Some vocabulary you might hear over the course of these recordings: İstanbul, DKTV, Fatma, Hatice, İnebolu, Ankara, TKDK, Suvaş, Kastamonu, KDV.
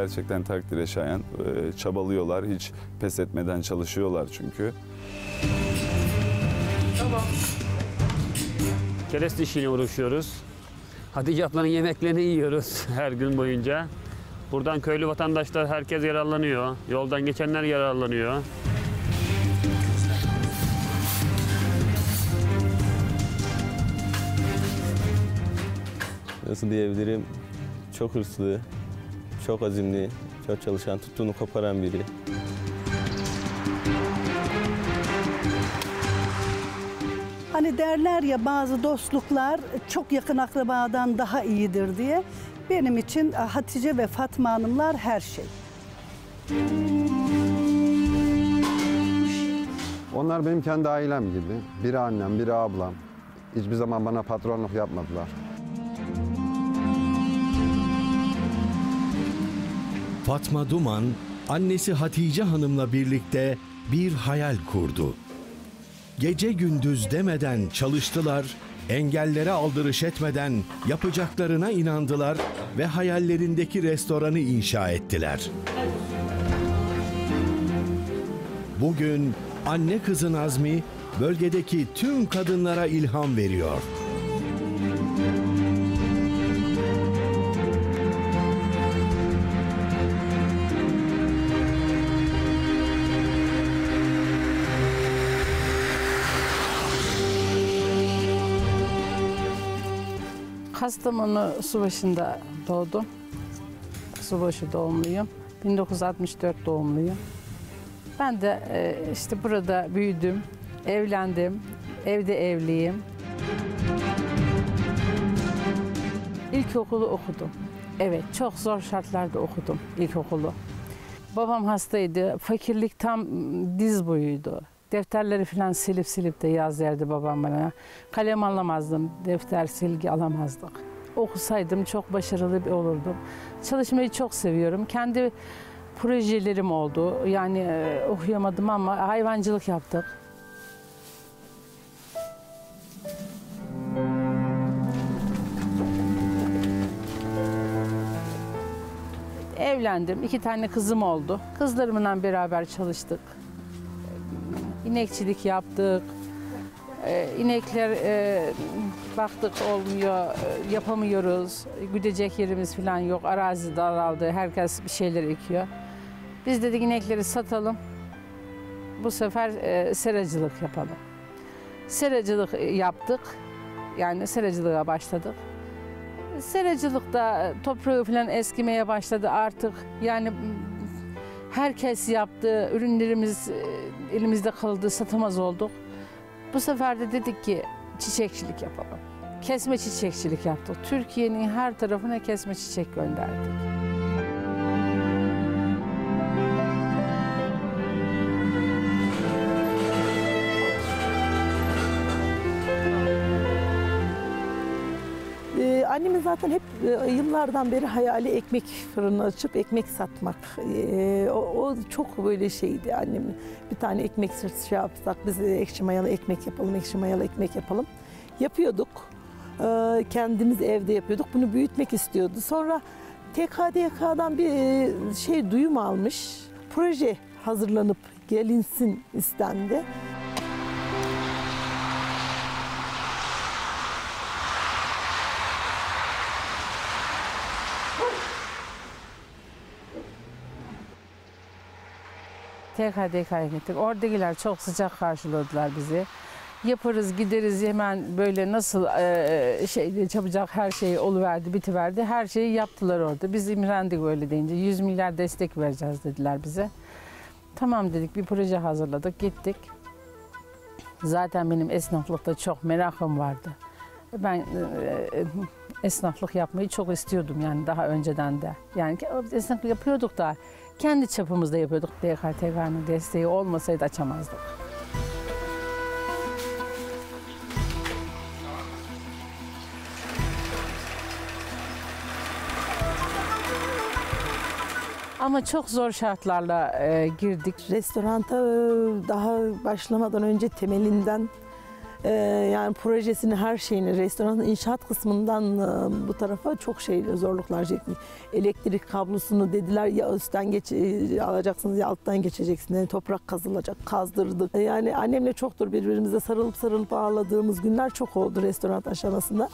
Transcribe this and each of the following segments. gerçekten takdire şayan. Çabalıyorlar, hiç pes etmeden çalışıyorlar çünkü. Tamam. Kereste işiyle uğraşıyoruz. Hatice ablanın yemeklerini yiyoruz her gün boyunca. Buradan köylü vatandaşlar, herkes yararlanıyor. Yoldan geçenler yararlanıyor. Nasıl diyebilirim? Çok hırslı, çok azimli, çok çalışan, tuttuğunu koparan biri. Hani derler ya, bazı dostluklar çok yakın akrabadan daha iyidir diye. Benim için Hatice ve Fatma Hanımlar her şey. Onlar benim kendi ailem gibi. Biri annem, biri ablam. Hiçbir zaman bana patronluk yapmadılar. Fatma Duman, annesi Hatice Hanım'la birlikte bir hayal kurdu. Gece gündüz demeden çalıştılar, engellere aldırış etmeden yapacaklarına inandılar ve hayallerindeki restoranı inşa ettiler. Bugün anne kızın azmi bölgedeki tüm kadınlara ilham veriyor. Kastamonu Suvaş'ında doğdum. Suvaş'ı doğumluyum. 1964 doğumluyum. Ben de işte burada büyüdüm, evlendim, evde evliyim. İlkokulu okudum. Evet, çok zor şartlarda okudum ilkokulu. Babam hastaydı, fakirlik tam diz boyuydu. Defterleri falan silip de yaz derdi babam bana. Kalem alamazdım, defter, silgi alamazdık. Okusaydım çok başarılı bir olurdum. Çalışmayı çok seviyorum. Kendi projelerim oldu. Yani okuyamadım ama hayvancılık yaptık. Evlendim, 2 tane kızım oldu. Kızlarımla beraber çalıştık. İnekçilik yaptık, inekler baktık olmuyor, yapamıyoruz, güdecek yerimiz falan yok, arazi daraldı, herkes bir şeyler ekiyor. Biz dedik inekleri satalım, bu sefer seracılık yapalım. Seracılık yaptık, yani seracılığa başladık. Seracılıkta toprağı falan eskimeye başladı artık, yani herkes yaptı, ürünlerimiz elimizde kaldı, satamaz olduk. Bu sefer de dedik ki çiçekçilik yapalım. Kesme çiçekçilik yaptık. Türkiye'nin her tarafına kesme çiçek gönderdik. Annemin zaten hep yıllardan beri hayali ekmek fırını açıp ekmek satmak. O çok böyle şeydi annemin. Bir tane ekmek şey yapsak, biz ekşi mayalı ekmek yapalım, ekşi mayalı ekmek yapalım. Yapıyorduk. Kendimiz evde yapıyorduk. Bunu büyütmek istiyordu. Sonra TKDK'dan bir şey duyum almış. Proje hazırlanıp gelinsin istendi. TKDK'ya gittik. Oradakiler çok sıcak karşıladılar bizi. Yaparız, gideriz, hemen böyle nasıl çabucak her şey oluverdi, bitiverdi. Her şeyi yaptılar orada. Biz imrendik öyle deyince. 100 milyar destek vereceğiz dediler bize. Tamam dedik, bir proje hazırladık, gittik. Zaten benim esnaflıkta çok merakım vardı. Ben esnaflık yapmayı çok istiyordum yani daha önceden de. Yani esnaflık yapıyorduk da. Kendi çapımızda yapıyorduk. DKTV'nin desteği olmasaydı açamazdık. Ama çok zor şartlarla girdik. Restoranta daha başlamadan önce temelinden yani projesini, her şeyini, restoranın inşaat kısmından bu tarafa çok zorluklar çekti. Elektrik kablosunu dediler ya üstten alacaksınız ya alttan geçeceksiniz. Yani toprak kazılacak, kazdırdık. Yani annemle çoktur birbirimize sarılıp ağladığımız günler çok oldu restoran aşamasında.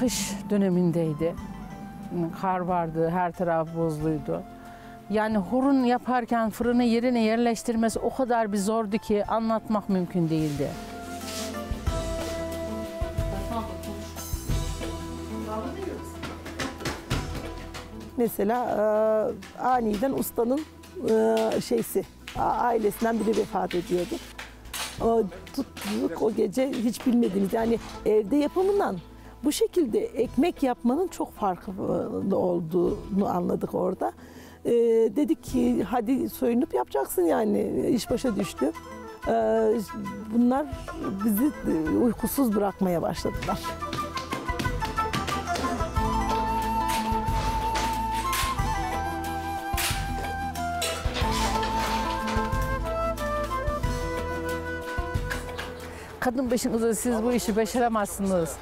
Kış dönemindeydi, kar vardı, her taraf buzluydu. Yani hurun yaparken fırını yerine yerleştirmesi o kadar bir zordu ki anlatmak mümkün değildi. Mesela aniden ustanın ailesinden biri vefat ediyordu. O gece hiç bilmediğimiz, yani evde yapımından bu şekilde ekmek yapmanın çok farklı olduğunu anladık orada. Dedik ki hadi soyunup yapacaksın, yani iş başa düştü. Bunlar bizi uykusuz bırakmaya başladılar. Kadın başınıza siz bu işi başaramazsınız,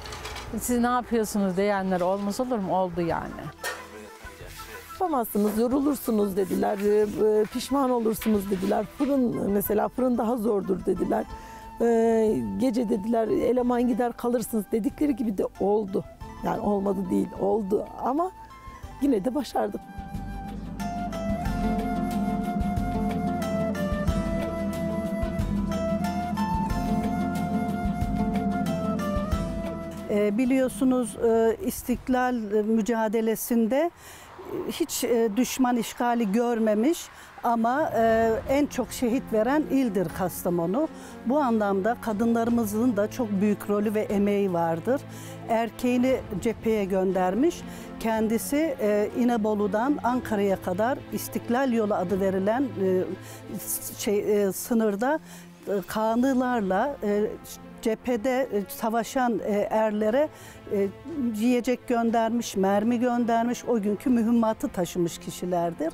siz ne yapıyorsunuz diyenler olmaz olur mu? Oldu yani. Yapamazsınız, yorulursunuz dediler, pişman olursunuz dediler. Fırın mesela, fırın daha zordur dediler. Gece dediler eleman gider kalırsınız dedikleri gibi de oldu. Yani olmadı değil, oldu ama yine de başardık. Biliyorsunuz İstiklal mücadelesinde hiç düşman işgali görmemiş ama en çok şehit veren ildir Kastamonu. Bu anlamda kadınlarımızın da çok büyük rolü ve emeği vardır. Erkeğini cepheye göndermiş. Kendisi İnebolu'dan Ankara'ya kadar İstiklal Yolu adı verilen sınırda kanılarla cephede savaşan erlere yiyecek göndermiş, mermi göndermiş, o günkü mühimmatı taşımış kişilerdir.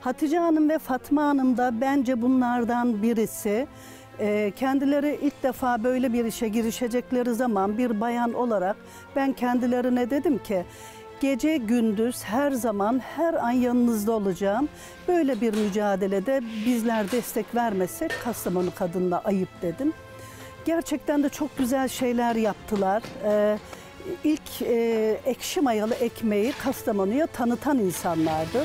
Hatice Hanım ve Fatma Hanım da bence bunlardan birisi. Kendileri ilk defa böyle bir işe girişecekleri zaman bir bayan olarak ben kendilerine dedim ki gece gündüz her zaman her an yanınızda olacağım. Böyle bir mücadelede bizler destek vermesek Kastamonu kadınına ayıp dedim. Gerçekten de çok güzel şeyler yaptılar. İlk ekşi mayalı ekmeği Kastamonu'ya tanıtan insanlardı.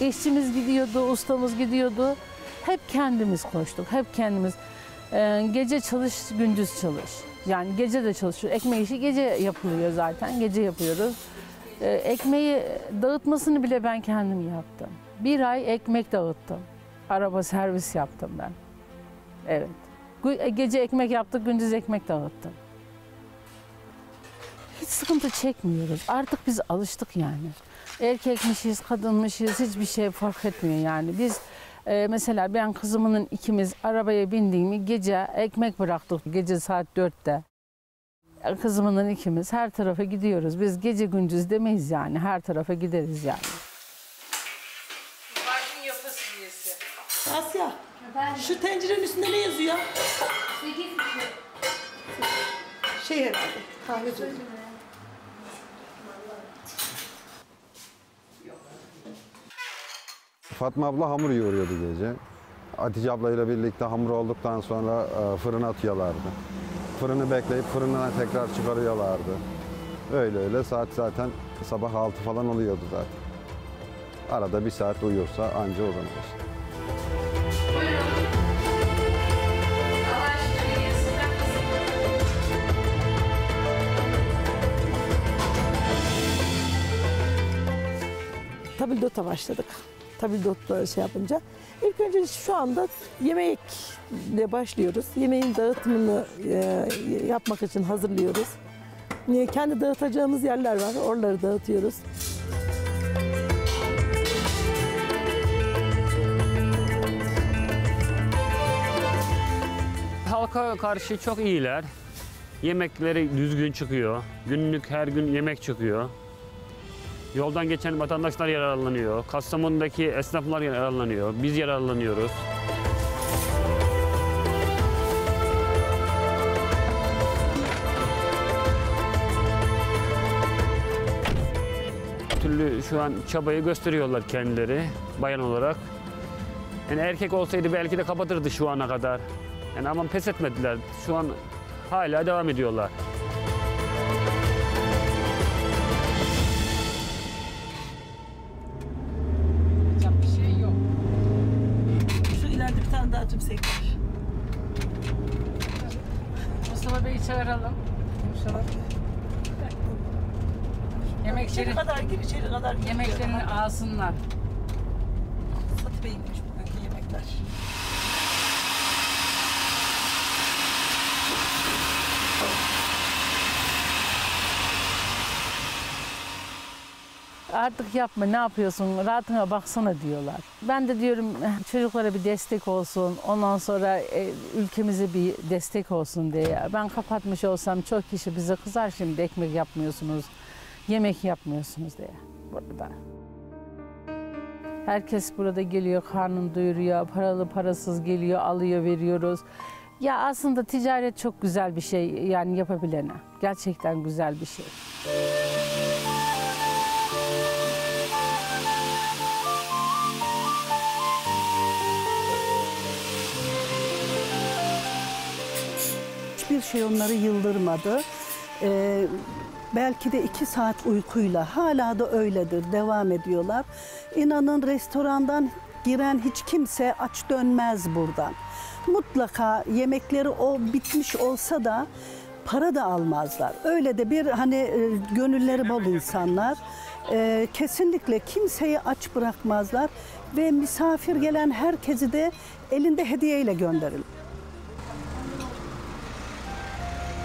İşçimiz gidiyordu, ustamız gidiyordu. Hep kendimiz koştuk, hep kendimiz. Gece çalış, gündüz çalış. Yani gece de çalışıyor. Ekmek işi gece yapılıyor zaten. Gece yapıyoruz. Ekmeği dağıtmasını bile ben kendim yaptım. Bir ay ekmek dağıttım. Araba servis yaptım ben. Evet. Gece ekmek yaptık, gündüz ekmek dağıttım. Hiç sıkıntı çekmiyoruz. Artık biz alıştık yani. Erkekmişiz, kadınmışız, hiçbir şey fark etmiyor yani. Biz mesela ben kızımın ikimiz arabaya bindiğimi gece ekmek bıraktık gece saat 4'te. Kızımın ikimiz her tarafa gidiyoruz. Biz gece gündüz demeyiz yani, her tarafa gideriz yani. Asya, şu tencerenin üstünde ne yazıyor? Herhalde kahve söylüyor. Fatma abla hamur yoğuruyordu gece. Hatice ablayla birlikte hamur olduktan sonra fırına atıyorlardı. Fırını bekleyip fırından tekrar çıkarıyorlardı. Öyle saat zaten sabah 6 falan oluyordu zaten. Arada bir saat uyuyorsa anca o zaman işte. Tabildota başladık. Tabildotla yapınca. İlk önce şu anda yemekle başlıyoruz. Yemeğin dağıtımını yapmak için hazırlıyoruz. Kendi dağıtacağımız yerler var. Oraları dağıtıyoruz. Halka karşı çok iyiler. Yemekleri düzgün çıkıyor. Günlük her gün yemek çıkıyor. Yoldan geçen vatandaşlar yararlanıyor. Kastamonu'daki esnaflar yararlanıyor. Biz yararlanıyoruz. Türlü şu an çabayı gösteriyorlar kendileri bayan olarak. Yani erkek olsaydı belki de kapatırdı şu ana kadar. Yani ama pes etmediler. Şu an hala devam ediyorlar. Yapacak bir şey yok. Şu ileride bir tane daha tümsek var. Mustafa Bey'i çağıralım. Mustafa. Yemekleri kadar gir, içeri kadar gir. Yemeklerini alsınlar. Fatih Bey'in bugünkü yemekler. Artık yapma, ne yapıyorsun, rahatına baksana diyorlar. Ben de diyorum çocuklara bir destek olsun, ondan sonra ülkemize bir destek olsun diye. Ben kapatmış olsam çok kişi bize kızar, şimdi ekmek yapmıyorsunuz, yemek yapmıyorsunuz diye burada. Herkes burada geliyor, karnını doyuruyor, paralı parasız geliyor, alıyor, veriyoruz. Ya aslında ticaret çok güzel bir şey, yani yapabilene. Gerçekten güzel bir şey. Hiçbir şey onları yıldırmadı. Belki de 2 saat uykuyla hala da öyledir, devam ediyorlar. İnanın restorandan giren hiç kimse aç dönmez buradan. Mutlaka yemekleri o bitmiş olsa da para da almazlar. Öyle de bir hani gönülleri bol insanlar. Kesinlikle kimseyi aç bırakmazlar ve misafir gelen herkesi de elinde hediyeyle gönderilir.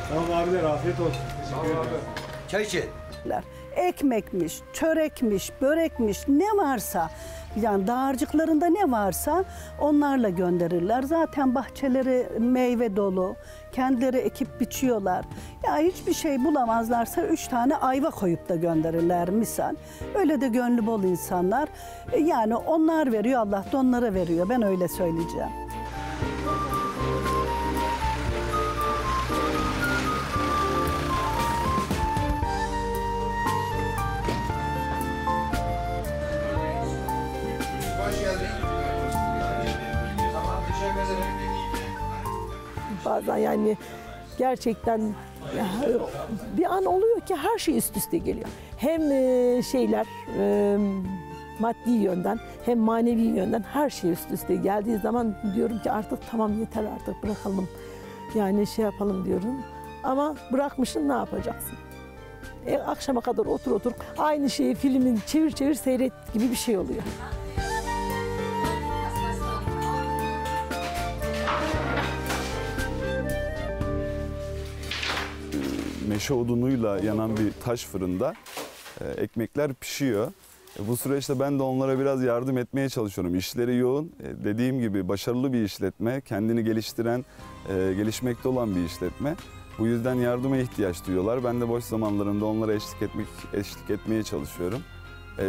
Tamam abiler, afiyet olsun. Teşekkür ederim. Çay için. Ekmekmiş, çörekmiş, börekmiş, ne varsa, yani dağarcıklarında ne varsa onlarla gönderirler. Zaten bahçeleri meyve dolu, kendileri ekip biçiyorlar. Ya hiçbir şey bulamazlarsa 3 tane ayva koyup da gönderirler misal. Öyle de gönlü bol insanlar. Yani onlar veriyor, Allah da onlara veriyor. Ben öyle söyleyeceğim. Bazen yani gerçekten bir an oluyor ki her şey üst üste geliyor. Hem şeyler maddi yönden hem manevi yönden her şey üst üste geldiği zaman diyorum ki artık tamam yeter, artık bırakalım. Yani şey yapalım diyorum ama bırakmışsın, ne yapacaksın? Akşama kadar otur aynı şeyi filmin çevir seyret gibi bir şey oluyor. Meşe odunuyla yanan bir taş fırında ekmekler pişiyor. Bu süreçte ben de onlara biraz yardım etmeye çalışıyorum. İşleri yoğun. Dediğim gibi başarılı bir işletme, kendini geliştiren, gelişmekte olan bir işletme. Bu yüzden yardıma ihtiyaç duyuyorlar. Ben de boş zamanlarımda onlara eşlik etmeye çalışıyorum.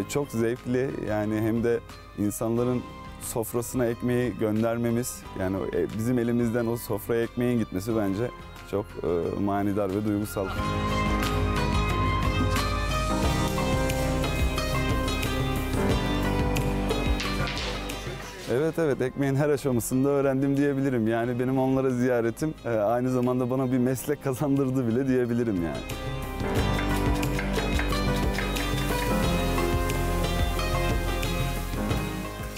Çok zevkli, yani hem de insanların sofrasına ekmeği göndermemiz, yani bizim elimizden o sofraya ekmeğin gitmesi bence çok manidar ve duygusal. Evet, ekmeğin her aşamasında öğrendim diyebilirim. Yani benim onlara ziyaretim aynı zamanda bana bir meslek kazandırdı bile diyebilirim yani.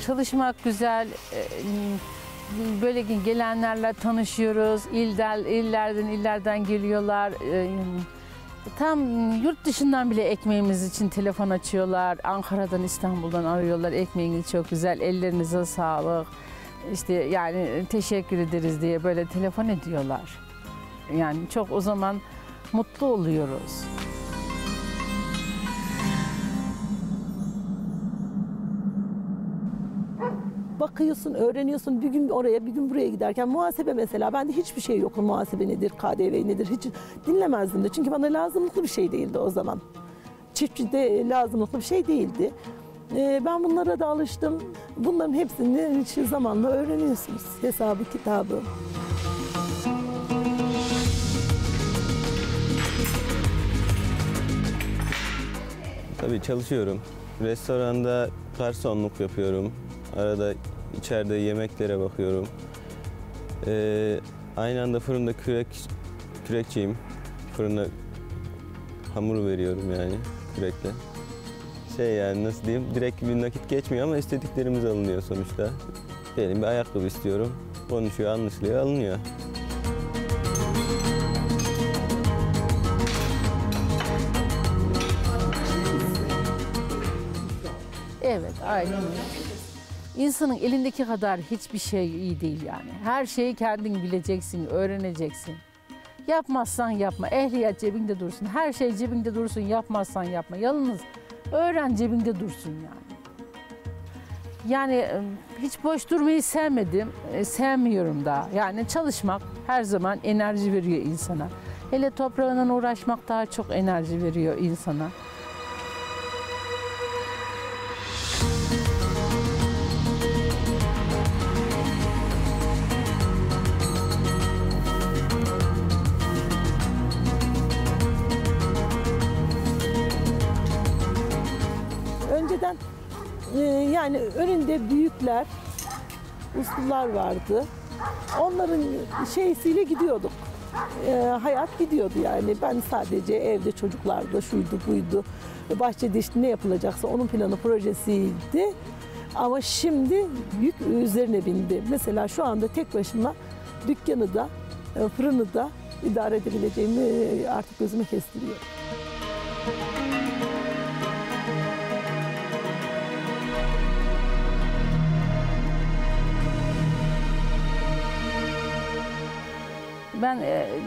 Çalışmak güzel. Böyle gelenlerle tanışıyoruz, illerden geliyorlar. Tam yurt dışından bile ekmeğimiz için telefon açıyorlar. Ankara'dan, İstanbul'dan arıyorlar. Ekmeğiniz çok güzel, ellerinize sağlık. İşte yani teşekkür ederiz diye böyle telefon ediyorlar. Yani çok o zaman mutlu oluyoruz. Bakıyorsun, öğreniyorsun, bir gün oraya, bir gün buraya giderken muhasebe mesela, bende hiçbir şey yok. Muhasebe nedir, KDV nedir, hiç dinlemezdim de. Çünkü bana lazımlıklı bir şey değildi o zaman. Çiftçide lazımlıklı bir şey değildi. Ben bunlara da alıştım. Bunların hepsini zamanla öğreniyorsunuz, hesabı, kitabı. Tabii çalışıyorum. Restoranda garsonluk yapıyorum. Arada içeride yemeklere bakıyorum. Aynı anda fırında kürekçiyim. Fırına hamur veriyorum yani kürekle. Şey yani nasıl diyeyim, direkt bir nakit geçmiyor ama istediklerimiz alınıyor sonuçta. Diyelim bir ayakkabı istiyorum. Konuşuyor, anlaşılıyor, alınıyor. Evet, aynen. İnsanın elindeki kadar hiçbir şey iyi değil yani. Her şeyi kendin bileceksin, öğreneceksin. Yapmazsan yapma, ehliyet cebinde dursun. Her şey cebinde dursun, yapmazsan yapma. Yalnız öğren, cebinde dursun yani. Yani hiç boş durmayı sevmedim, sevmiyorum da. Yani çalışmak her zaman enerji veriyor insana. Hele toprağından uğraşmak daha çok enerji veriyor insana. Yani önünde büyükler, uslular vardı. Onların şeysiyle gidiyorduk. Hayat gidiyordu yani. Ben sadece evde çocuklarla şuydu buydu. Bahçede işte ne yapılacaksa onun planı, projesiydi. Ama şimdi yük üzerine bindi. Mesela şu anda tek başıma dükkanı da, fırını da idare edebileceğimi artık gözüme kestiriyor. Ben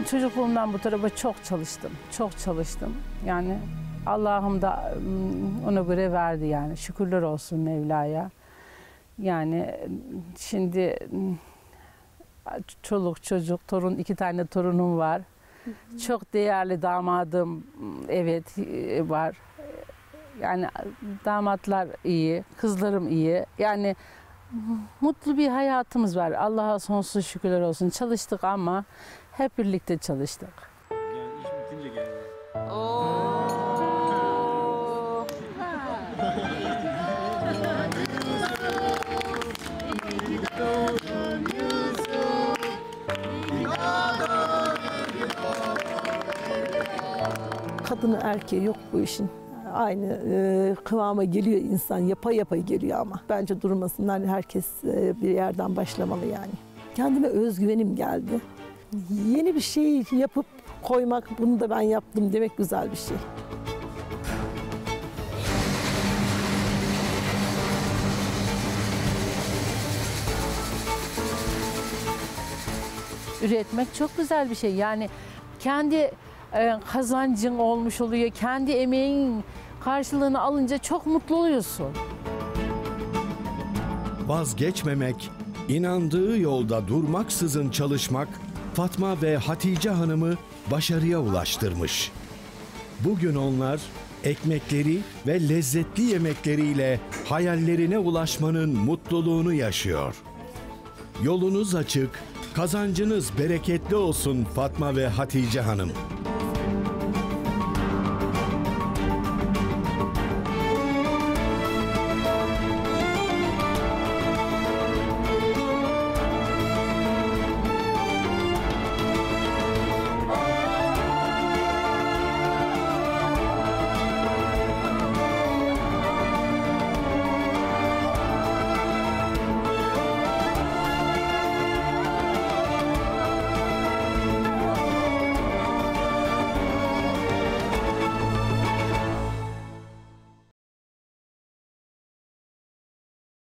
çocukluğumdan bu tarafa çok çalıştım, çok çalıştım. Yani Allah'ım da ona göre verdi yani. Şükürler olsun Mevla'ya. Yani şimdi çoluk çocuk, torun, 2 tane torunum var. Hı hı. Çok değerli damadım, evet var. Yani damatlar iyi, kızlarım iyi. Yani mutlu bir hayatımız var. Allah'a sonsuz şükürler olsun. Çalıştık ama hep birlikte çalıştık. Yani iş bitince geldi. Kadını erkeği yok bu işin. Aynı kıvama geliyor insan, yapa yapa geliyor ama. Bence durmasınlar, herkes bir yerden başlamalı yani. Kendime özgüvenim geldi. Yeni bir şey yapıp koymak, bunu da ben yaptım demek güzel bir şey. Üretmek çok güzel bir şey. Yani kendi kazancın olmuş oluyor, kendi emeğin karşılığını alınca çok mutlu oluyorsun. Vazgeçmemek, inandığı yolda durmaksızın çalışmak, Fatma ve Hatice Hanım'ı başarıya ulaştırmış. Bugün onlar ekmekleri ve lezzetli yemekleriyle hayallerine ulaşmanın mutluluğunu yaşıyor. Yolunuz açık, kazancınız bereketli olsun Fatma ve Hatice Hanım.